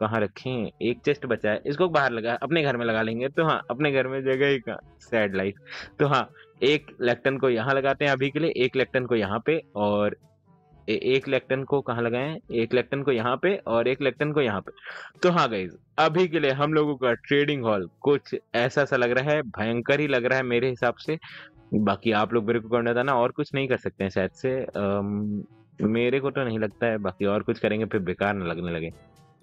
कहाँ रखें, एक चेस्ट बचा है, इसको बाहर लगा, अपने घर में लगा लेंगे। तो हाँ, अपने घर में जगह ही का सैड लाइफ। तो हाँ, एक लेफ्टन को यहाँ लगाते हैं अभी के लिए, एक लेफ्टन को यहाँ पे, और एक लेफ्टन को कहाँ लगाएं, एक लेफ्टन को यहाँ पे और एक लेफ्टन को यहाँ पे। तो हाँ गाइज, अभी के लिए हम लोगों का ट्रेडिंग हॉल कुछ ऐसा सा लग रहा है, भयंकर ही लग रहा है मेरे हिसाब से। बाकी आप लोग मेरे को करना था ना, और कुछ नहीं कर सकते हैं शायद से, मेरे को तो नहीं लगता है। बाकी और कुछ करेंगे फिर बेकार ना लगने लगे।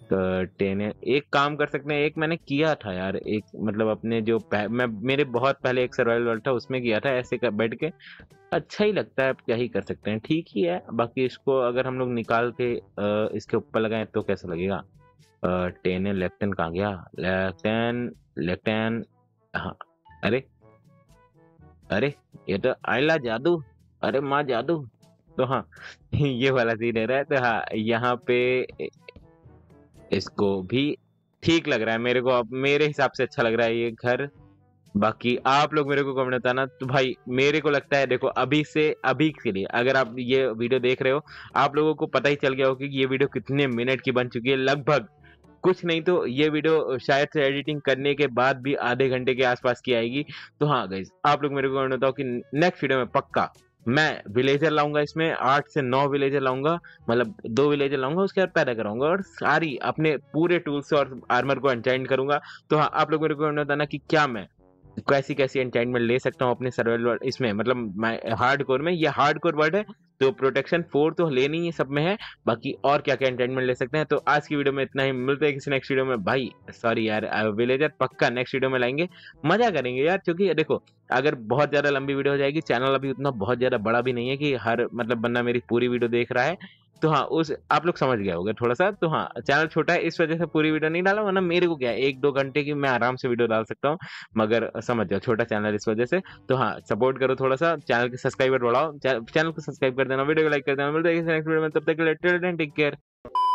तो टेने, एक काम कर सकते हैं, एक मैंने किया था यार, एक मतलब अपने जो मेरे बहुत पहले एक सर्वाइवल वर्ल्ड था उसमें किया था ऐसे बैठ के, अच्छा ही लगता है। अब क्या ही कर सकते हैं, ठीक ही है। बाकी इसको अगर हम लोग निकाल के इसके ऊपर लगाएं तो कैसा लगेगा। टेने, लेफ्टन कहाँ गया, लेफ्टन लेफ्टन, हाँ अरे अरे ये तो आयला जादू, अरे माँ जादू। तो हाँ, ये वाला सीन है रहा है। तो हाँ, यहाँ पे इसको भी ठीक लग रहा है मेरे को, अब मेरे हिसाब से अच्छा लग रहा है ये घर। बाकी आप लोग मेरे को कमेंट बताना। तो भाई मेरे को लगता है, देखो अभी के लिए अगर आप ये वीडियो देख रहे हो, आप लोगों को पता ही चल गया हो कि ये वीडियो कितने मिनट की बन चुकी है। लगभग कुछ नहीं तो ये वीडियो शायद से एडिटिंग करने के बाद भी आधे घंटे के आसपास की आएगी। तो हाँ गाइस, आप लोग मेरे को कमेंट बताओ कि नेक्स्ट वीडियो में पक्का मैं विलेजर लाऊंगा, इसमें 8 से 9 विलेजर लाऊंगा, मतलब 2 विलेजर लाऊंगा, उसके बाद पैदा कराऊंगा और सारी अपने पूरे टूल्स और आर्मर को एंचाइंट करूंगा। तो हाँ, आप लोग मेरे को बताना कि क्या मैं कैसी कैसी एंचाइंटमेंट ले सकता हूँ अपने सर्वाइवल वर्ल्ड इसमें, मतलब मैं हार्ड कोर में, ये हार्ड कोर वर्ड है तो प्रोटेक्शन 4 तो लेनी ही सब में है। बाकी और क्या क्या एंटाइटमेंट ले सकते हैं। तो आज की वीडियो में इतना ही, मिलते हैं किसी नेक्स्ट वीडियो में। भाई सॉरी यार, विलेजर पक्का नेक्स्ट वीडियो में लाएंगे, मजा करेंगे यार। क्योंकि देखो अगर बहुत ज़्यादा लंबी वीडियो हो जाएगी, चैनल अभी उतना बहुत ज़्यादा बड़ा भी नहीं है कि हर मतलब बंदा मेरी पूरी वीडियो देख रहा है। तो हाँ उस आप लोग समझ गया होगा थोड़ा सा। तो हाँ चैनल छोटा है इस वजह से पूरी वीडियो नहीं डाला, वरना मेरे को क्या 1-2 घंटे की मैं आराम से वीडियो डाल सकता हूँ, मगर समझ जाओ छोटा चैनल इस वजह से। तो हाँ सपोर्ट करो थोड़ा सा, चैनल के सब्सक्राइबर बढ़ाओ, चैनल को सब्सक्राइब कर देना, वीडियो को लाइक कर देना। मिलते हैं नेक्स्ट वीडियो में, तब तक के लिए टेक केयर।